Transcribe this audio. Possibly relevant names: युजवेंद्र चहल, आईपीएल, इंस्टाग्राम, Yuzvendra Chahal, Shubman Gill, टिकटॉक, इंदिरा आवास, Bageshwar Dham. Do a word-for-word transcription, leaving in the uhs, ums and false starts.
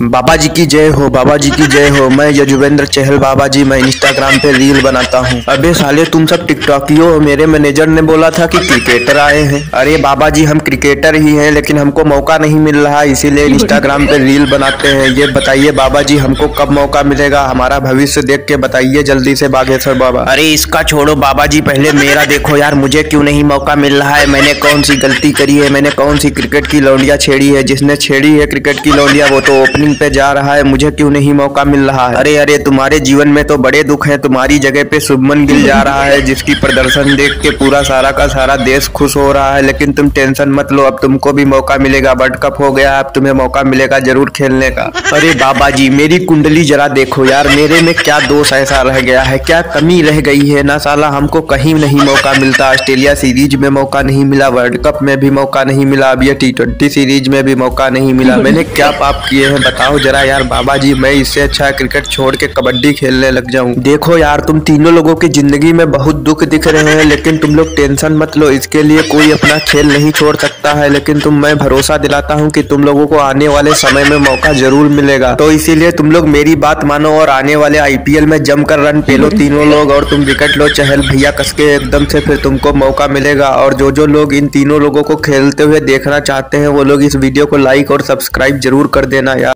बाबा जी की जय हो, बाबा जी की जय हो। मैं युजवेंद्र चहल बाबा जी, मैं इंस्टाग्राम पे रील बनाता हूँ। अबे साले तुम सब टिकटॉकियो हो, मेरे मैनेजर ने बोला था कि क्रिकेटर आए हैं। अरे बाबा जी हम क्रिकेटर ही हैं, लेकिन हमको मौका नहीं मिल रहा, इसीलिए इंस्टाग्राम पे रील बनाते हैं। ये बताइए बाबा जी हमको कब मौका मिलेगा? हमारा भविष्य देख के बताइए जल्दी से बागेश्वर बाबा। अरे इसका छोड़ो बाबा जी, पहले मेरा देखो यार, मुझे क्यों नहीं मौका मिल रहा है? मैंने कौन सी गलती करी है? मैंने कौन सी क्रिकेट की लौंडिया छेड़ी है? जिसने छेड़ी है क्रिकेट की लौंडिया वो तो ओपनिंग पे जा रहा है, मुझे क्यों नहीं मौका मिल रहा है? अरे अरे तुम्हारे जीवन में तो बड़े दुख हैं, तुम्हारी जगह पे शुभमन गिल जा रहा है, जिसकी प्रदर्शन देख के पूरा सारा का सारा देश खुश हो रहा है। लेकिन तुम टेंशन मत लो, अब तुमको भी मौका मिलेगा। वर्ल्ड कप हो गया, अब तुम्हें मौका मिलेगा जरूर खेलने का। अरे बाबा जी मेरी कुंडली जरा देखो यार, मेरे में क्या दोष ऐसा रह गया है, क्या कमी रह गई है ना साला? हमको कहीं नहीं मौका मिलता। ऑस्ट्रेलिया सीरीज में मौका नहीं मिला, वर्ल्ड कप में भी मौका नहीं मिला, अब यह टी ट्वेंटी सीरीज में भी मौका नहीं मिला। मैंने क्या पाप किए हैं बताओ जरा यार बाबा जी। मैं इससे अच्छा क्रिकेट छोड़ के कबड्डी खेलने लग जाऊं। देखो यार तुम तीनों लोगों की जिंदगी में बहुत दुख दिख रहे हैं, लेकिन तुम लोग टेंशन मत लो, इसके लिए कोई अपना खेल नहीं छोड़ सकता है। लेकिन तुम मैं भरोसा दिलाता हूं कि तुम लोगों को आने वाले समय में मौका जरूर मिलेगा। तो इसीलिए तुम लोग मेरी बात मानो और आने वाले आईपीएल में जमकर रन पेलो तीनों लोग, और तुम विकेट लो चहल भैया कसके एकदम से, फिर तुमको मौका मिलेगा। और जो जो लोग इन तीनों लोगों को खेलते हुए देखना चाहते हैं वो लोग इस वीडियो को लाइक और सब्सक्राइब जरूर कर देना यार।